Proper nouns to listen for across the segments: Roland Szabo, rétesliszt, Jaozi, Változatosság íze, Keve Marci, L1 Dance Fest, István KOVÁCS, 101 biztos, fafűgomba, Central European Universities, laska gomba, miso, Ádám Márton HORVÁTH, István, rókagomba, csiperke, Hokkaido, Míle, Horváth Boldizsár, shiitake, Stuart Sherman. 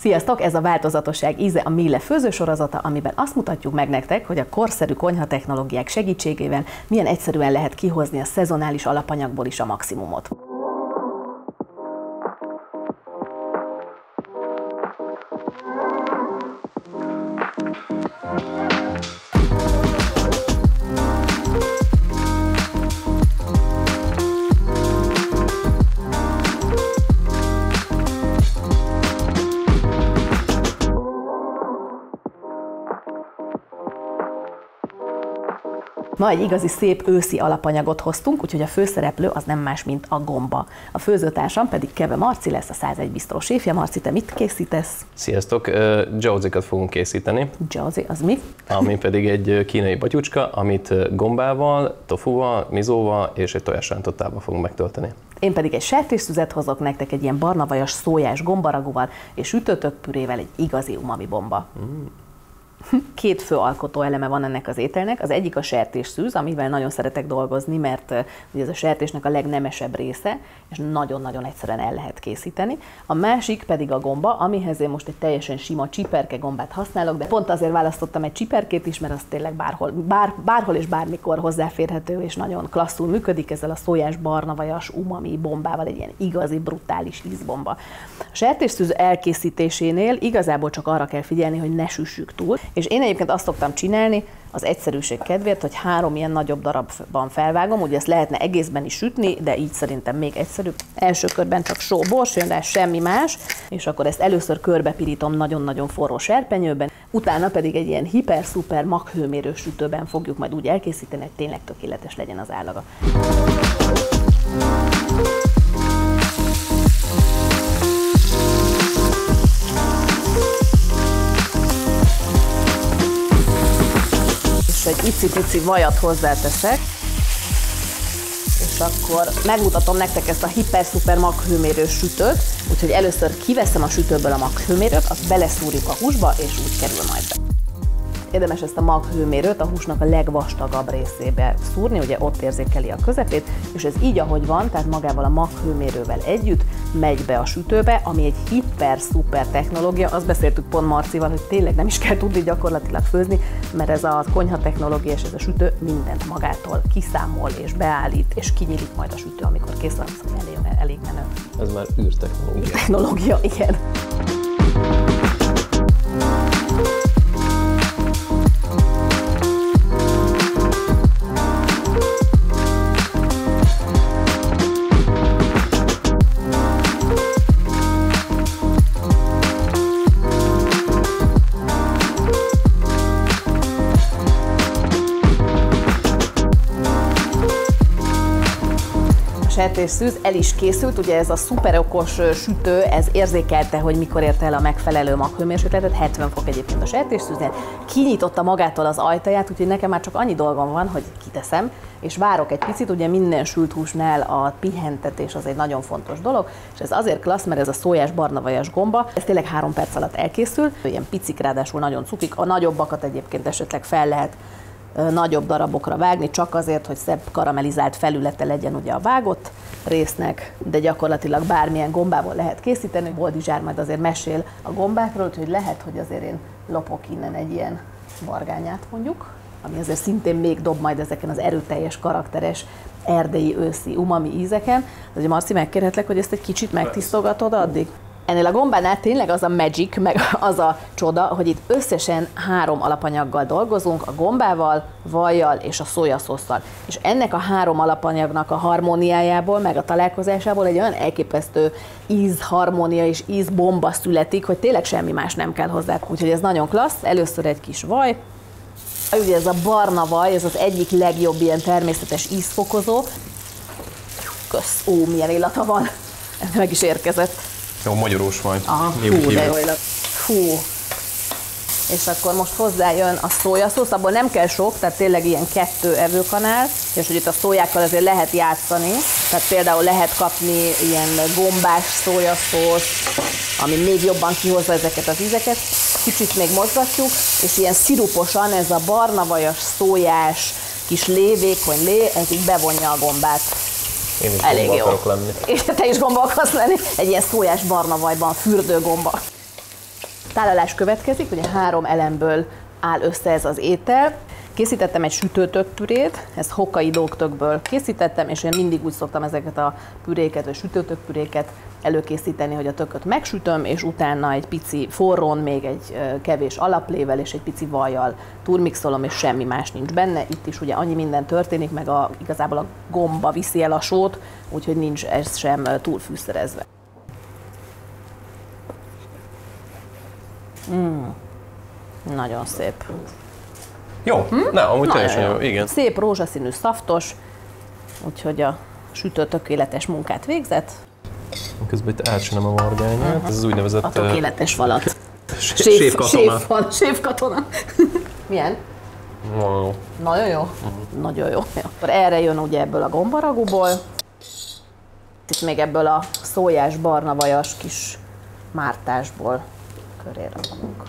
Sziasztok! Ez a Változatosság íze, a Míle főzősorozata, amiben azt mutatjuk meg nektek, hogy a korszerű konyhatechnológiák segítségével milyen egyszerűen lehet kihozni a szezonális alapanyagból is a maximumot. Ma egy igazi szép őszi alapanyagot hoztunk, úgyhogy a főszereplő az nem más, mint a gomba. A főzőtársam pedig Keve Marci lesz, a 101 biztos séfje. Marci, te mit készítesz? Sziasztok! Jaozikat fogunk készíteni. Jaozi, az mi? Ami pedig egy kínai batyucska, amit gombával, tofuval, mizóval és egy tojásrántottával fogunk megtölteni. Én pedig egy sertésszüzet hozok nektek, egy ilyen barnavajas szójás gombaragúval és sütőtök pürével, egy igazi umami bomba. Két fő alkotó eleme van ennek az ételnek, az egyik a sertésszűz, amivel nagyon szeretek dolgozni, mert ugye ez a sertésnek a legnemesebb része, és nagyon-nagyon egyszerűen el lehet készíteni. A másik pedig a gomba, amihez én most egy teljesen sima csiperke gombát használok, de pont azért választottam egy csiperkét is, mert az tényleg bárhol és bármikor hozzáférhető, és nagyon klasszul működik ezzel a szójás, barnavajas, umami bombával, egy ilyen igazi, brutális ízbomba. A sertésszűz elkészítésénél igazából csak arra kell figyelni, hogy ne süssük túl. És én egyébként azt szoktam csinálni az egyszerűség kedvéért, hogy 3 ilyen nagyobb darabban felvágom, ugye ezt lehetne egészben is sütni, de így szerintem még egyszerűbb. Első körben csak só, bors jön rá, semmi más, és akkor ezt először körbepirítom nagyon-nagyon forró serpenyőben, utána pedig egy ilyen hiper-szuper maghőmérő sütőben fogjuk majd úgy elkészíteni, hogy tényleg tökéletes legyen az állaga. Egy icipici vajat hozzáteszek, és akkor megmutatom nektek ezt a hiper-szuper maghőmérő sütőt, úgyhogy először kiveszem a sütőből a maghőmérőt, azt beleszúrjuk a húsba, és úgy kerül majd be. Érdemes ezt a maghőmérőt a húsnak a legvastagabb részébe szúrni, ugye ott érzékeli a közepét, és ez így, ahogy van, tehát magával a maghőmérővel együtt megy be a sütőbe, ami egy hiper-szuper technológia. Azt beszéltük pont Marcival, hogy tényleg nem is kell tudni gyakorlatilag főzni, mert ez a konyhatechnológia és ez a sütő mindent magától kiszámol és beállít, és kinyílik majd a sütő, amikor kész van, szóval elég menő. Ez már űrtechnológia. Űrtechnológia, igen. Sertésszűz el is készült, ugye ez a szuperokos sütő, ez érzékelte, hogy mikor érte el a megfelelő maghőmérsékletet, 70 fok egyébként a sertésszűznél, kinyitotta magától az ajtaját, úgyhogy nekem már csak annyi dolgom van, hogy kiteszem, és várok egy picit, ugye minden sült húsnál a pihentetés az egy nagyon fontos dolog, és ez azért klassz, mert ez a szójás, barnavajas gomba, ez tényleg 3 perc alatt elkészül, ilyen picik, ráadásul nagyon cukik, a nagyobbakat egyébként esetleg fel lehet nagyobb darabokra vágni, csak azért, hogy szebb karamellizált felülete legyen ugye a vágott résznek, de gyakorlatilag bármilyen gombából lehet készíteni. Boldizsár majd azért mesél a gombákról, úgyhogy lehet, hogy azért én lopok innen egy ilyen vargányát mondjuk, ami azért szintén még dob majd ezeken az erőteljes, karakteres, erdélyi őszi umami ízeken. Azért Marci, megkérhetlek, hogy ezt egy kicsit megtisztogatod addig? Ennél a gombánál tényleg az a magic, meg az a csoda, hogy itt összesen 3 alapanyaggal dolgozunk, a gombával, vajjal és a szójaszosszal. És ennek a 3 alapanyagnak a harmóniájából, meg a találkozásából egy olyan elképesztő ízharmónia és ízbomba születik, hogy tényleg semmi más nem kell hozzá. Úgyhogy ez nagyon klassz, először egy kis vaj. Ugye ez a barna vaj, ez az egyik legjobb ilyen természetes ízfokozó. Kösz, ó, milyen illata van, ez meg is érkezett. Jó, magyarós vaj. Aha, hú, de jó illat. Hú. És akkor most hozzájön a szójaszósz, abból nem kell sok, tehát tényleg ilyen 2 evőkanál, és hogy itt a szójákkal azért lehet játszani, tehát például lehet kapni ilyen gombás szójaszósz, ami még jobban kihozza ezeket az ízeket. Kicsit még mozgatjuk, és ilyen sziruposan ez a barnavajas, szójás, kis lévékony lé, ez így bevonja a gombát. Én is elég gomba akarok lenni. És te is gomba akarsz lenni? Egy ilyen szójás barna vajban, fürdőgomba. Tálalás következik, ugye 3 elemből áll össze ez az étel. Készítettem egy sütőtök pürét, ezt Hokkaido tökből készítettem, és én mindig úgy szoktam ezeket a püréket, vagy sütőtök püréket előkészíteni, hogy a tököt megsütöm, és utána egy pici forrón, még egy kevés alaplével és egy pici vajjal turmixolom, és semmi más nincs benne. Itt is ugye annyi minden történik, meg igazából a gomba viszi el a sót, úgyhogy nincs ez sem túl fűszerezve. Nagyon szép. Jó, na, amúgy teljesen jó, igen. Szép rózsaszínű, szaftos, úgyhogy a sütő tökéletes munkát végzett. Közben itt átcsinálom a vargányát, ez az úgynevezett... A tökéletes falat. Séfkatona. Milyen? Nagyon jó. Nagyon jó? Nagyon jó. Akkor erre jön ugye ebből a gombaragúból. Itt még ebből a szójás, barnavajas kis mártásból köré rakunk.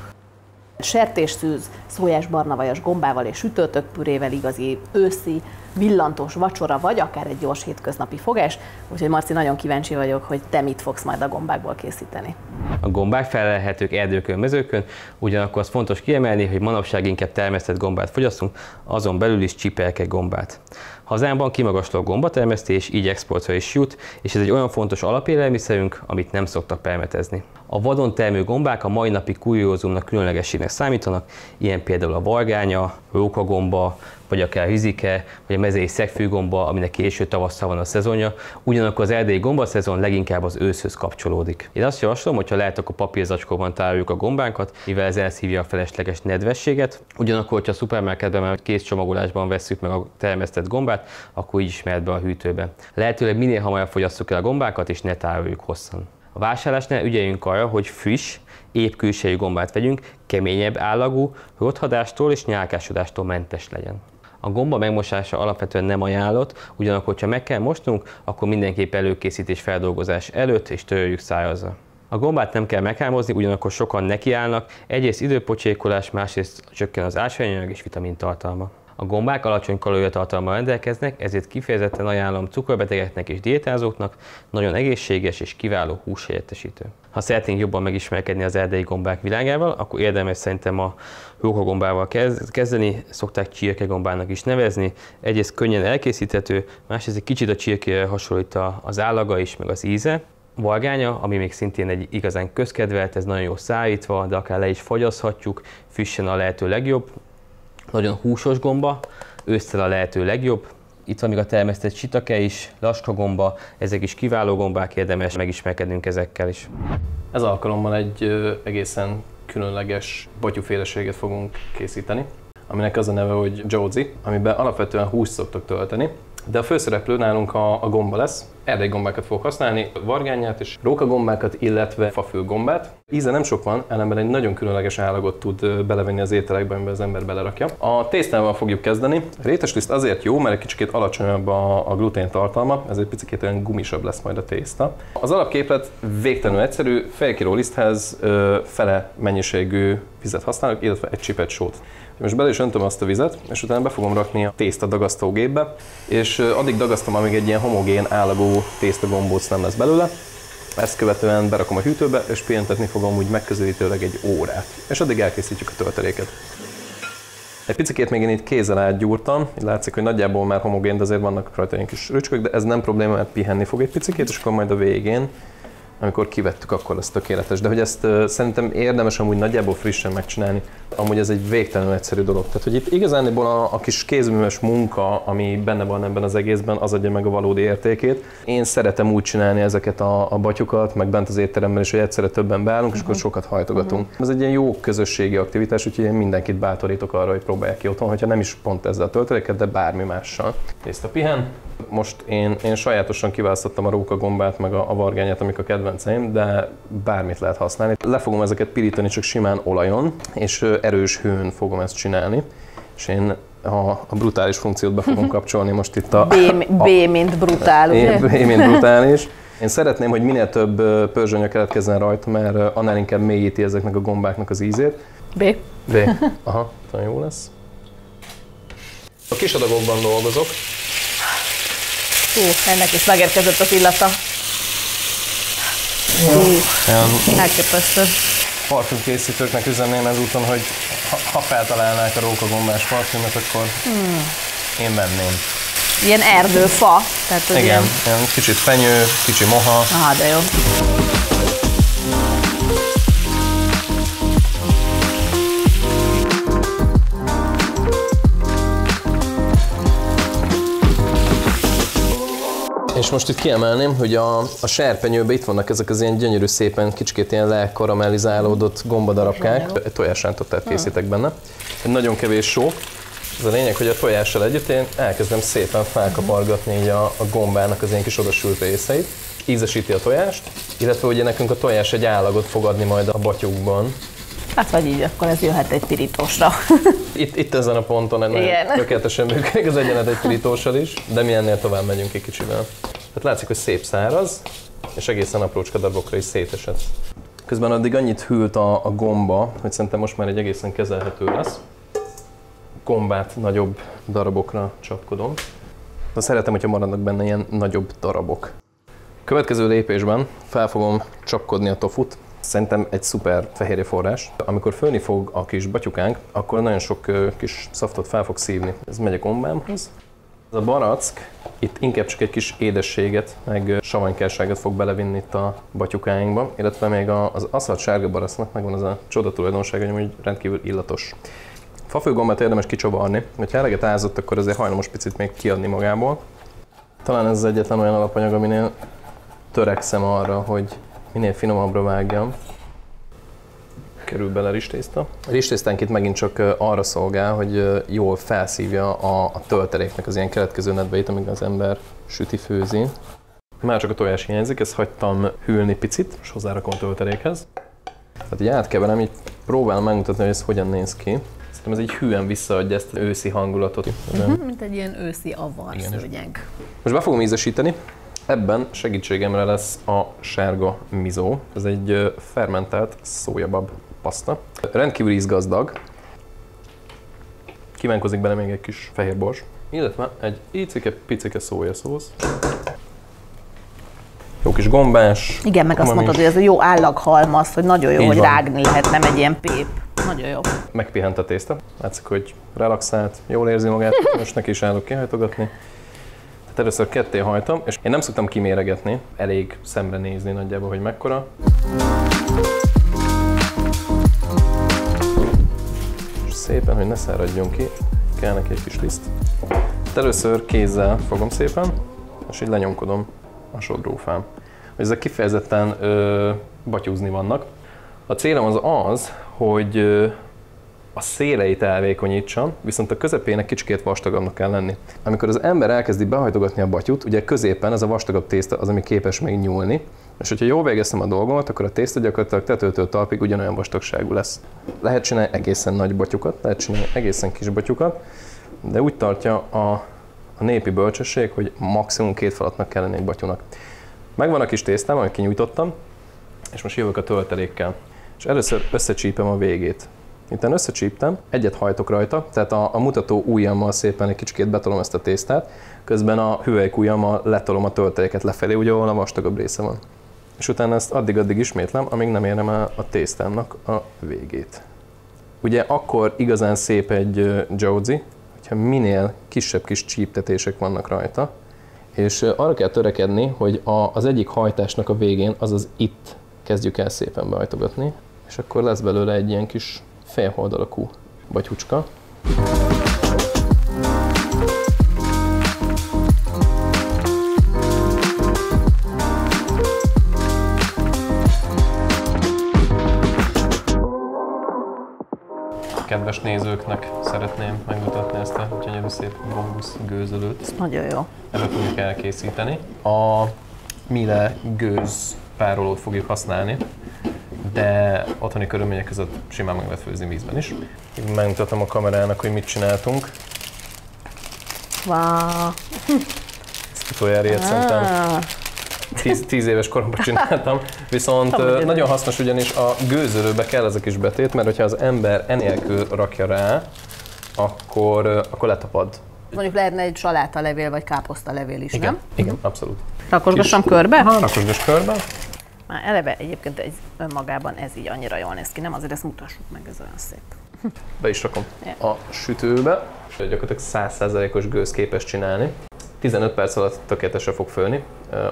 Sertésszűz, szójás-barnavajas gombával és sütőtök pürével igazi őszi, villantós vacsora, vagy akár egy gyors hétköznapi fogás. Úgyhogy Marci, nagyon kíváncsi vagyok, hogy te mit fogsz majd a gombákból készíteni. A gombák felelhetők erdőkön, mezőkön, ugyanakkor az fontos kiemelni, hogy manapság inkább termesztett gombát fogyasszunk, azon belül is csipelke gombát. Hazámban kimagasló gombatermesztés így exportra is jut, és ez egy olyan fontos alapélelmiszerünk, amit nem szoktak permetezni. A vadon termő gombák a mai napi kuriózumnak különlegességnek számítanak, ilyen például a vargánya, rókagomba, vagy akár hüzike, vagy a mezei szegfűgomba, aminek késő tavasszal van a szezonja, ugyanakkor az erdélyi gombaszezon leginkább az őszhöz kapcsolódik. Én azt javaslom, hogyha lehet, akkor papírzacskóban tároljuk a gombánkat, mivel ez elszívja a felesleges nedvességet, ugyanakkor, hogyha a szupermarketben már kész csomagolásban vesszük meg a termesztett gombát, akkor így is mehet be a hűtőbe. Lehetőleg minél hamarabb fogyasszuk el a gombákat, és ne tároljuk hosszan. A vásárlásnál ügyeljünk arra, hogy friss, épp külsejű gombát vegyünk, keményebb állagú, rothadástól és nyálkásodástól mentes legyen. A gomba megmosása alapvetően nem ajánlott, ugyanakkor, ha meg kell mosnunk, akkor mindenképp előkészítés feldolgozás előtt és töröljük szárazra. A gombát nem kell meghámozni, ugyanakkor sokan nekiállnak, egyrészt időpocsékolás, másrészt csökken az ásványanyag és vitamin tartalma. A gombák alacsony kalóriatartalommal rendelkeznek, ezért kifejezetten ajánlom cukorbetegeknek és diétázóknak, nagyon egészséges és kiváló húshelyettesítő. Ha szeretnénk jobban megismerkedni az erdei gombák világával, akkor érdemes szerintem a rókagombával kezdeni, szokták csirkegombának is nevezni. Egyrészt könnyen elkészíthető, másrészt egy kicsit a csirkére hasonlít az állaga is, meg az íze. Vargánya, ami még szintén egy igazán közkedvelt, ez nagyon jó szállítva, de akár le is fagyaszthatjuk, frissen a lehető legjobb. Nagyon húsos gomba, ősszel a lehető legjobb. Itt van még a termesztett shiitake is, laska gomba, ezek is kiváló gombák, érdemes megismerkednünk ezekkel is. Ez alkalommal egy egészen különleges batyúféleséget fogunk készíteni, aminek az a neve, hogy Jaozi, amiben alapvetően húst szoktok tölteni, de a főszereplő nálunk a gomba lesz. Erdei gombákat fogok használni, vargányát és rókagombákat, illetve fafűgombát. Íze nem sok van, ellenben egy nagyon különleges állagot tud belevenni az ételekbe, amiben az ember belerakja. A tésztával fogjuk kezdeni. A rétesliszt azért jó, mert egy kicsit alacsonyabb a glutén tartalma, ez egy picit olyan gumisabb lesz majd a tészta. Az alapképlet végtelenül egyszerű, fél kiló liszthez fele mennyiségű vizet használok, illetve egy csipet sót. Most bele is öntöm azt a vizet, és utána be fogom rakni a tészta dagasztógépbe, és addig dagasztom, amíg egy ilyen homogén állagú tésztagombóc nem lesz belőle. Ezt követően berakom a hűtőbe, és pihentetni fogom úgy megközelítőleg egy órát. És addig elkészítjük a tölteléket. Egy picikét még én itt kézzel átgyúrtam, látszik, hogy nagyjából már homogén, de azért vannak rajta ilyen kis rücskök, de ez nem probléma, mert pihenni fog egy picikét, és akkor majd a végén, amikor kivettük, akkor lesz tökéletes. De hogy ezt szerintem érdemes amúgy nagyjából frissen megcsinálni. Amúgy ez egy végtelenül egyszerű dolog. Tehát, hogy itt igazániból a kis kézműves munka, ami benne van ebben az egészben, az adja meg a valódi értékét. Én szeretem úgy csinálni ezeket a batyukat, meg bent az étteremben is, hogy egyszerre többen beállunk, és akkor sokat hajtogatunk. Ez egy ilyen jó közösségi aktivitás, úgyhogy én mindenkit bátorítok arra, hogy próbálják ki otthon, hogyha nem is pont ezzel a tölteléket, de bármi mással. Tészta pihen. Most én sajátosan kiválasztottam a rókagombát, meg a vargányát, amik a kedvenceim, de bármit lehet használni. Le fogom ezeket pirítani csak simán olajon, és erős hőn fogom ezt csinálni. És én a brutális funkciót be fogom kapcsolni most itt a... B mint brutál, ugye? B mint brutális. Én szeretném, hogy minél több pörzsönya keletkezzen rajta, mert annál inkább mélyíti ezeknek a gombáknak az ízét. B. Aha, nagyon jó lesz. A kis adagokban dolgozok. Ennek is megérkezett az illata. Elképesztő. parfümkészítőknek üzenném ezúton, hogy ha feltalálnák a rókagombás parfümöt, akkor én venném. Ilyen erdőfa? Tehát, igen, ilyen kicsit fenyő, kicsi moha. Aha, de jó. És most itt kiemelném, hogy a serpenyőben itt vannak ezek az ilyen gyönyörű, szépen kicsikét ilyen lekaramellizálódott gombadarabkák. Tojásrántot készítek benne. Nagyon kevés só. Ez a lényeg, hogy a tojással együtt én elkezdem szépen felkapargatni így a gombának az ilyen kis odasült részeit. Ízesíti a tojást, illetve ugye nekünk a tojás egy állagot fog adni majd a batyukban. Hát vagy így, akkor ez jöhet egy pirítósra. Itt ezen a ponton ennek tökéletesen működik az egyenlet egy pirítóssal is, de mi ennél tovább megyünk egy kicsivel. Tehát látszik, hogy szép száraz, és egészen aprócska darabokra is szétesett. Közben addig annyit hűlt a gomba, hogy szerintem most már egy egészen kezelhető lesz. Gombát nagyobb darabokra csapkodom. De szeretem, hogyha maradnak benne ilyen nagyobb darabok. Következő lépésben fel fogom csapkodni a tofut. Szerintem egy szuper fehérjeforrás. Amikor fölni fog a kis batyukánk, akkor nagyon sok kis szaftot fel fog szívni. Ez megy a gombámhoz. Ez a barack itt inkább csak egy kis édességet, meg savanykárságot fog belevinni itt a batyukáinkba, illetve még az aszalt sárga baracnak megvan az a csoda tulajdonsága, hogy rendkívül illatos. Fafűgombát érdemes kicsavarni, hogyha eleget ázott, akkor azért hajlamos picit még kiadni magából. Talán ez az egyetlen olyan alapanyag, aminél törekszem arra, hogy minél finomabbra vágjam. Kerül bele ristészta. A ristésztánk itt megint csak arra szolgál, hogy jól felszívja a tölteléknek az ilyen keletkező nedveit, amíg az ember süti, főzi. Már csak a tojás hiányzik, ezt hagytam hűlni picit, és hozzárakom a töltelékhez. Tehát így átkeverem, így próbálom megmutatni, hogy ez hogyan néz ki. Szerintem ez így hűen visszaadja ezt az őszi hangulatot. Mint egy ilyen őszi avarszőnyeg. Most be fogom ízesíteni. Ebben segítségemre lesz a sárga miso. Ez egy fermentált szójabab paszta. Rendkívül ízgazdag. Kívánkozik bele még egy kis fehér bors, illetve egy icike-picike szójaszósz. Jó kis gombás. Igen, meg azt mondtad, hogy ez a jó állaghalmaz, hogy nagyon jó, hogy rágni lehet, nem egy ilyen pép. Nagyon jó. Megpihent a tészta. Látszik, hogy relaxált, jól érzi magát, most neki is állok kihajtogatni. Hát először ketté hajtom, és én nem szoktam kiméregetni, elég szemre nézni nagyjából, hogy mekkora. És szépen, hogy ne száradjon ki, kell neki egy kis liszt. Hát először kézzel fogom szépen, és így lenyomkodom a sodrófám. Ezek kifejezetten batyúzni vannak. A célom az az, hogy a széleit elvékonyítsam, viszont a közepének kicsikét vastagabbnak kell lenni. Amikor az ember elkezdi behajtogatni a batyút, ugye középen ez a vastagabb tészta az, ami képes még nyúlni, és hogyha jól végeztem a dolgomat, akkor a tészta gyakorlatilag tetőtől talpig ugyanolyan vastagságú lesz. Lehet csinálni egészen nagy batyukat, lehet csinálni egészen kis batyukat, de úgy tartja a népi bölcsesség, hogy maximum két falatnak kell lenni egy batyúnak. Megvan a kis tésztám, amit kinyújtottam, és most jövök a töltelékkel. És először összecsípem a végét. Miután összecsíptem, egyet hajtok rajta, tehát a mutató ujjammal szépen egy kicsikét betolom ezt a tésztát, közben a hüvelyk ujjammal letolom a tölteléket lefelé, ugye ahol a vastagabb része van. És utána ezt addig-addig ismétlem, amíg nem érem el a tésztámnak a végét. Ugye akkor igazán szép egy jaozi, hogyha minél kisebb kis csíptetések vannak rajta, és arra kell törekedni, hogy az egyik hajtásnak a végén, azaz itt kezdjük el szépen behajtogatni, és akkor lesz belőle egy ilyen kis félhold alakú batyucska. Kedves nézőknek szeretném megmutatni ezt a gyönyörű szép bambusz gőzölőt. Ez nagyon jó. Ebből fogjuk elkészíteni. A mille gőz párolót fogjuk használni, de otthoni körülmények között simán meg lehet főzni vízben is. Megmutatom a kamerának, hogy mit csináltunk. Wow. Ezt utoljára ilyet szerintem 10 éves koromban csináltam, viszont nagyon hasznos, ugyanis a gőzölőbe kell ez a kis betét, mert hogyha az ember enélkül rakja rá, akkor letapad. Mondjuk lehetne egy salátalevél vagy káposztalevél is, igen, nem? Igen, abszolút. Rakosgassam körbe? Ha, rakosgass körbe. Már eleve egyébként önmagában ez így annyira jól néz ki, nem azért ezt mutassuk meg, ez olyan szép. Be is rakom a sütőbe, gyakorlatilag 100%-os gőz képes csinálni. 15 perc alatt tökéletesen fog főni,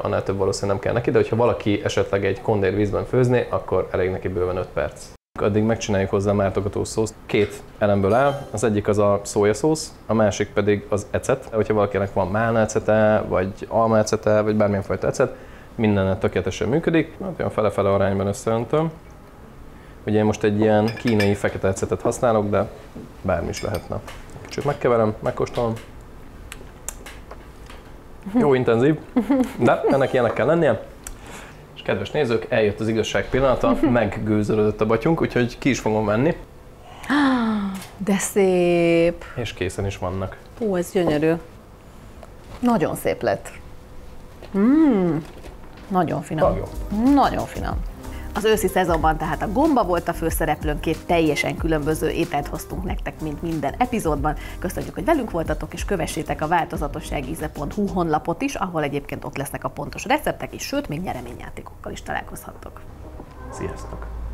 annál több valószínűleg nem kell neki, de hogyha valaki esetleg egy kondérvízben főzné, akkor elég neki bőven 5 perc. Addig megcsináljuk hozzá a mártogató szószt. Két elemből áll, az egyik az a szójaszósz, a másik pedig az ecet. Hogyha valakinek van málnaecete, vagy almaecete, vagy bármilyen fajta ecet, minden tökéletesen működik. Olyan fele-fele arányban összeöntöm. Ugye én most egy ilyen kínai fekete ecetet használok, de bármi is lehetne. Kicsit megkeverem, megkóstolom. Jó intenzív, de ennek ilyenek kell lennie. És kedves nézők, eljött az igazság pillanata, meggőzölődött a batyunk, úgyhogy ki is fogom venni. De szép! És készen is vannak. Ó, ez gyönyörű. Nagyon szép lett. Nagyon finom. Nagyon finom. Az őszi szezonban tehát a gomba volt a főszereplőnk, két teljesen különböző ételt hoztunk nektek, mint minden epizódban. Köszönjük, hogy velünk voltatok, és kövessétek a változatosságize.hu honlapot is, ahol egyébként ott lesznek a pontos receptek is, sőt, még nyereményjátékokkal is találkozhattok. Sziasztok!